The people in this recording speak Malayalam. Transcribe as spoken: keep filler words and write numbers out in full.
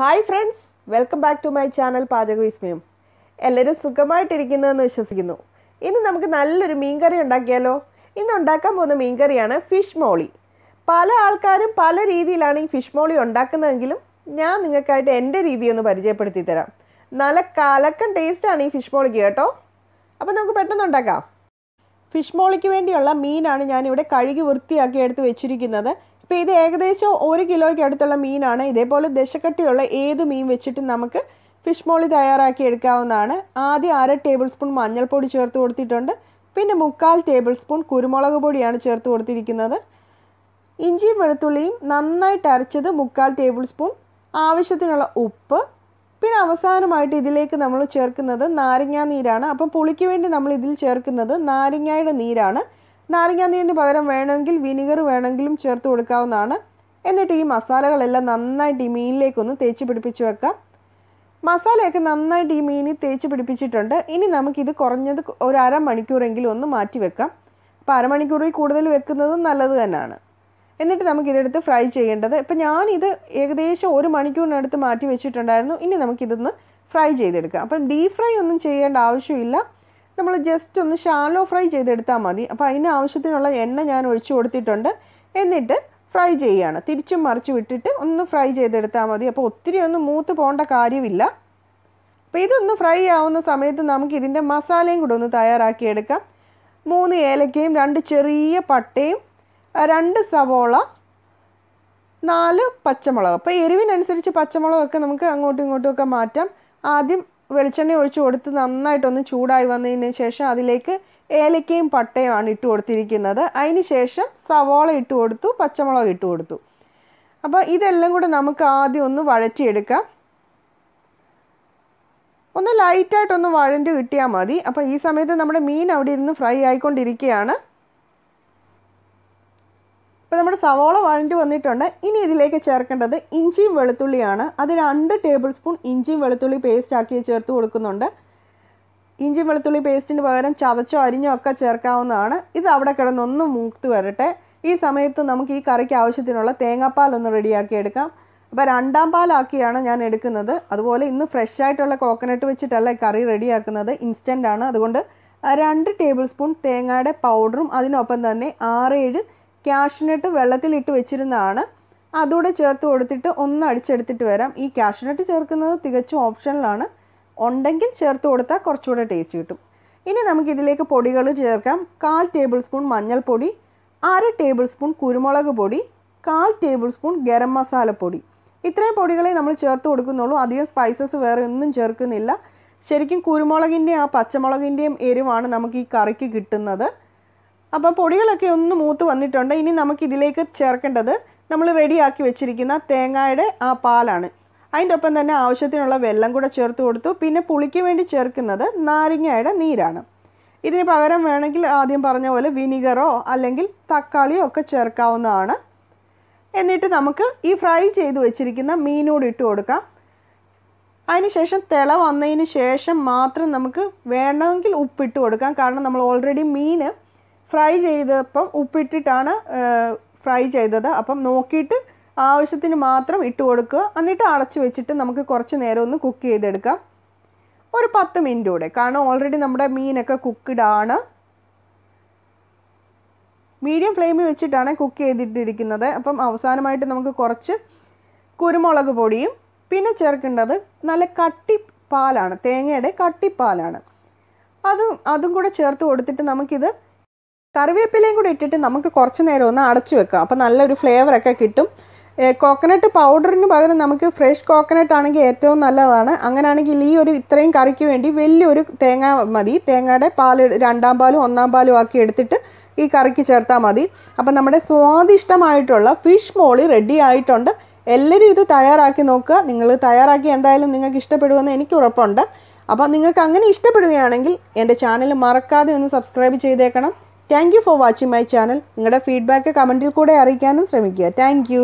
Hi friends, welcome back to my channel പാചക വിസ്മയം. എല്ലാവരും സുഖമായിട്ടിരിക്കുന്നതെന്ന് വിശ്വസിക്കുന്നു. ഇന്ന് നമുക്ക് നല്ലൊരു മീൻകറി ഉണ്ടാക്കിയാലോ? ഇന്ന് ഉണ്ടാക്കാൻ പോകുന്ന മീൻകറിയാണ് ഫിഷ് മോളി. പല ആൾക്കാരും പല രീതിയിലാണ് ഈ ഫിഷ് മോളി ഉണ്ടാക്കുന്നതെങ്കിലും ഞാൻ നിങ്ങൾക്കായിട്ട് എൻ്റെ രീതിയൊന്ന് പരിചയപ്പെടുത്തി തരാം. നല്ല കലക്കൻ ടേസ്റ്റാണ് ഈ ഫിഷ് മോളിക്ക് കേട്ടോ. അപ്പോൾ നമുക്ക് പെട്ടെന്ന് ഉണ്ടാക്കാം. ഫിഷ് മോളിക്ക് വേണ്ടിയുള്ള മീനാണ് ഞാനിവിടെ കഴുകി വൃത്തിയാക്കി എടുത്ത് വെച്ചിരിക്കുന്നത്. അപ്പോൾ ഇത് ഏകദേശം ഒരു കിലോയ്ക്ക് അടുത്തുള്ള മീനാണ്. ഇതേപോലെ ദശക്കട്ടിയുള്ള ഏത് മീൻ വെച്ചിട്ട് നമുക്ക് ഫിഷ് മോളി തയ്യാറാക്കി എടുക്കാവുന്നതാണ്. ആദ്യം അര ടേബിൾ സ്പൂൺ മഞ്ഞൾപ്പൊടി ചേർത്ത് കൊടുത്തിട്ടുണ്ട്. പിന്നെ മുക്കാൽ ടേബിൾ സ്പൂൺ കുരുമുളക് പൊടിയാണ് ചേർത്ത് കൊടുത്തിരിക്കുന്നത്. ഇഞ്ചിയും വെളുത്തുള്ളിയും നന്നായിട്ട് അരച്ചത് മുക്കാൽ ടേബിൾ സ്പൂൺ, ആവശ്യത്തിനുള്ള ഉപ്പ്, പിന്നെ അവസാനമായിട്ട് ഇതിലേക്ക് നമ്മൾ ചേർക്കുന്നത് നാരങ്ങാ നീരാണ്. അപ്പം പുളിക്ക് വേണ്ടി നമ്മൾ ഇതിൽ ചേർക്കുന്നത് നാരങ്ങയുടെ നീരാണ്. നാരങ്ങാ നീരിന് പകരം വേണമെങ്കിൽ വിനിഗർ വേണമെങ്കിലും ചേർത്ത് കൊടുക്കാവുന്നതാണ്. എന്നിട്ട് ഈ മസാലകളെല്ലാം നന്നായിട്ട് ഈ മീനിലേക്കൊന്ന് തേച്ച് പിടിപ്പിച്ച് വെക്കാം. മസാലയൊക്കെ നന്നായിട്ട് ഈ മീനിൽ തേച്ച് പിടിപ്പിച്ചിട്ടുണ്ട്. ഇനി നമുക്കിത് കുറഞ്ഞത് ഒരു അരമണിക്കൂറെങ്കിലും ഒന്ന് മാറ്റി വെക്കാം. അപ്പോൾ അരമണിക്കൂറിൽ കൂടുതൽ വെക്കുന്നതും നല്ലത് തന്നെയാണ്. എന്നിട്ട് നമുക്കിതെടുത്ത് ഫ്രൈ ചെയ്യേണ്ടത്. ഇപ്പം ഞാനിത് ഏകദേശം ഒരു മണിക്കൂറിനടുത്ത് മാറ്റി വെച്ചിട്ടുണ്ടായിരുന്നു. ഇനി നമുക്കിതൊന്ന് ഫ്രൈ ചെയ്തെടുക്കാം. അപ്പം ഡീപ് ഫ്രൈ ഒന്നും ചെയ്യേണ്ട ആവശ്യമില്ല. നമ്മൾ ജസ്റ്റ് ഒന്ന് ഷാലോ ഫ്രൈ ചെയ്തെടുത്താൽ മതി. അപ്പോൾ അതിന് ആവശ്യത്തിനുള്ള എണ്ണ ഞാൻ ഒഴിച്ചു കൊടുത്തിട്ടുണ്ട്. എന്നിട്ട് ഫ്രൈ ചെയ്യുകയാണ്. തിരിച്ചും മറിച്ച് വിട്ടിട്ട് ഒന്ന് ഫ്രൈ ചെയ്തെടുത്താൽ മതി. അപ്പോൾ ഒത്തിരി ഒന്നും മൂത്ത് പോകേണ്ട കാര്യമില്ല. അപ്പോൾ ഇതൊന്ന് ഫ്രൈ ആവുന്ന സമയത്ത് നമുക്ക് ഇതിൻ്റെ മസാലയും കൂടെ ഒന്ന് തയ്യാറാക്കിയെടുക്കാം. മൂന്ന് ഏലക്കയും, രണ്ട് ചെറിയ പട്ടയും, രണ്ട് സവോള, നാല് പച്ചമുളക്. അപ്പോൾ എരിവിനനുസരിച്ച് പച്ചമുളകൊക്കെ നമുക്ക് അങ്ങോട്ടും ഇങ്ങോട്ടുമൊക്കെ മാറ്റാം. ആദ്യം വെളിച്ചെണ്ണ ഒഴിച്ച് കൊടുത്ത് നന്നായിട്ടൊന്ന് ചൂടായി വന്നതിന് ശേഷം അതിലേക്ക് ഏലക്കയും പട്ടയുമാണ് ഇട്ട് കൊടുത്തിരിക്കുന്നത്. അതിന് ശേഷം സവോള ഇട്ട് കൊടുത്തു, പച്ചമുളക് ഇട്ട് കൊടുത്തു. അപ്പോൾ ഇതെല്ലാം കൂടെ നമുക്ക് ആദ്യം ഒന്ന് വഴറ്റിയെടുക്കാം. ഒന്ന് ലൈറ്റായിട്ടൊന്ന് വഴണ്ട് കിട്ടിയാൽ മതി. അപ്പോൾ ഈ സമയത്ത് നമ്മുടെ മീൻ അവിടെ ഇരുന്ന് ഫ്രൈ ആയിക്കൊണ്ടിരിക്കുകയാണ്. അപ്പോൾ നമ്മുടെ സവോള വഴണ്ട് വന്നിട്ടുണ്ട്. ഇനി ഇതിലേക്ക് ചേർക്കേണ്ടത് ഇഞ്ചിയും വെളുത്തുള്ളിയാണ്. അത് രണ്ട് ടേബിൾ സ്പൂൺ ഇഞ്ചിയും വെളുത്തുള്ളി പേസ്റ്റ് ആക്കി ചേർത്ത് കൊടുക്കുന്നുണ്ട്. ഇഞ്ചിയും വെളുത്തുള്ളി പേസ്റ്റിന് പകരം ചതച്ചോ അരിഞ്ഞോ ഒക്കെ ചേർക്കാവുന്നതാണ്. ഇത് അവിടെ കിടന്നൊന്ന് മൂത്ത് വരട്ടെ. ഈ സമയത്ത് നമുക്ക് ഈ കറിക്ക് ആവശ്യത്തിനുള്ള തേങ്ങാപ്പാലൊന്ന് റെഡിയാക്കി എടുക്കാം. അപ്പോൾ രണ്ടാം പാലാക്കിയാണ് ഞാൻ എടുക്കുന്നത്. അതുപോലെ ഇന്ന് ഫ്രഷ് ആയിട്ടുള്ള കോക്കനട്ട് വെച്ചിട്ടല്ല കറി റെഡിയാക്കുന്നത്, ഇൻസ്റ്റൻ്റ് ആണ്. അതുകൊണ്ട് രണ്ട് ടേബിൾ സ്പൂൺ തേങ്ങയുടെ പൗഡറും അതിനൊപ്പം തന്നെ ആറേഴ് കാഷ്നട്ട് വെള്ളത്തിലിട്ട് വെച്ചിരുന്നതാണ് അതുകൂടെ ചേർത്ത് കൊടുത്തിട്ട് ഒന്ന് അടിച്ചെടുത്തിട്ട് വരാം. ഈ കാഷ്നട്ട് ചേർക്കുന്നത് തികച്ചും ഓപ്ഷനിലാണ്. ഉണ്ടെങ്കിൽ ചേർത്ത് കൊടുത്താൽ കുറച്ചുകൂടെ ടേസ്റ്റ് കിട്ടും. ഇനി നമുക്കിതിലേക്ക് പൊടികൾ ചേർക്കാം. കാൽ ടേബിൾ സ്പൂൺ മഞ്ഞൾപ്പൊടി, അര ടേബിൾ സ്പൂൺ കുരുമുളക് പൊടി, കാൽ ടേബിൾ സ്പൂൺ ഗരം മസാലപ്പൊടി. ഇത്രയും പൊടികളെ നമ്മൾ ചേർത്ത് കൊടുക്കുന്നുള്ളൂ. അധികം സ്പൈസസ് വേറെ ഒന്നും ചേർക്കുന്നില്ല. ശരിക്കും കുരുമുളകിൻ്റെയും ആ പച്ചമുളകിൻ്റെയും എരിവാണ് നമുക്ക് ഈ കറിക്ക് കിട്ടുന്നത്. അപ്പോൾ പൊടികളൊക്കെ ഒന്ന് മൂത്ത് വന്നിട്ടുണ്ട്. ഇനി നമുക്കിതിലേക്ക് ചേർക്കേണ്ടത് നമ്മൾ റെഡിയാക്കി വെച്ചിരിക്കുന്ന തേങ്ങയുടെ ആ പാലാണ്. അതിൻ്റെ ഒപ്പം തന്നെ ആവശ്യത്തിനുള്ള വെള്ളം കൂടെ ചേർത്ത് കൊടുത്തു. പിന്നെ പുളിക്ക് വേണ്ടി ചേർക്കുന്നത് നാരങ്ങയുടെ നീരാണ്. ഇതിന് പകരം വേണമെങ്കിൽ ആദ്യം പറഞ്ഞ പോലെ വിനിഗറോ അല്ലെങ്കിൽ തക്കാളിയോ ഒക്കെ ചേർക്കാവുന്നതാണ്. എന്നിട്ട് നമുക്ക് ഈ ഫ്രൈ ചെയ്ത് വെച്ചിരിക്കുന്ന മീനോട് ഇട്ട് കൊടുക്കാം. അതിനുശേഷം തിള വന്നതിന് ശേഷം മാത്രം നമുക്ക് വേണമെങ്കിൽ ഉപ്പിട്ട് കൊടുക്കാം. കാരണം നമ്മൾ ഓൾറെഡി മീൻ ഫ്രൈ ചെയ്തപ്പം ഉപ്പിട്ടിട്ടാണ് ഫ്രൈ ചെയ്തത്. അപ്പം നോക്കിയിട്ട് ആവശ്യത്തിന് മാത്രം ഇട്ട് കൊടുക്കുക. എന്നിട്ട് അടച്ചു വെച്ചിട്ട് നമുക്ക് കുറച്ച് നേരം ഒന്ന് കുക്ക് ചെയ്തെടുക്കാം, ഒരു പത്ത് മിനിറ്റ് കൂടെ. കാരണം ഓൾറെഡി നമ്മുടെ മീനൊക്കെ കുക്ക്ഡാണ്. മീഡിയം ഫ്ലെയിമിൽ വെച്ചിട്ടാണ് കുക്ക് ചെയ്തിട്ടിരിക്കുന്നത്. അപ്പം അവസാനമായിട്ട് നമുക്ക് കുറച്ച് കുരുമുളക് പൊടിയും പിന്നെ ചേർക്കേണ്ടത് നല്ല കട്ടി പാലാണ്, തേങ്ങയുടെ കട്ടിപ്പാലാണ്. അതും അതും കൂടെ ചേർത്ത് കൊടുത്തിട്ട് നമുക്കിത് കറിവേപ്പിലയും കൂടി ഇട്ടിട്ട് നമുക്ക് കുറച്ച് നേരം ഒന്ന് അടച്ചു വെക്കാം. അപ്പോൾ നല്ലൊരു ഫ്ലേവറൊക്കെ കിട്ടും. കോക്കനട്ട് പൗഡറിന് പകരം നമുക്ക് ഫ്രഷ് കോക്കനട്ട് ആണെങ്കിൽ ഏറ്റവും നല്ലതാണ്. അങ്ങനെയാണെങ്കിൽ ഈ ഒരു ഇത്രയും കറിക്ക് വേണ്ടി വലിയൊരു തേങ്ങ മതി. തേങ്ങയുടെ പാൽ രണ്ടാം പാലും ഒന്നാം പാലും ആക്കി എടുത്തിട്ട് ഈ കറിക്ക് ചേർത്താൽ മതി. അപ്പോൾ നമ്മുടെ സ്വാദിഷ്ടമായിട്ടുള്ള ഫിഷ് മോളി റെഡി ആയിട്ടുണ്ട്. എല്ലാവരും ഇത് തയ്യാറാക്കി നോക്കുക. നിങ്ങൾ തയ്യാറാക്കി എന്തായാലും നിങ്ങൾക്ക് ഇഷ്ടപ്പെടുമെന്ന് എനിക്ക് ഉറപ്പുണ്ട്. അപ്പോൾ നിങ്ങൾക്ക് അങ്ങനെ ഇഷ്ടപ്പെടുകയാണെങ്കിൽ എൻ്റെ ചാനൽ മറക്കാതെ ഒന്ന് സബ്സ്ക്രൈബ് ചെയ്തേക്കണം. Thank you for watching my channel. നിങ്ങളുടെ ഫീഡ്ബാക്ക് കമൻറ്റിൽ കൂടെ അറിയിക്കാനും ശ്രമിക്കുക. Thank U.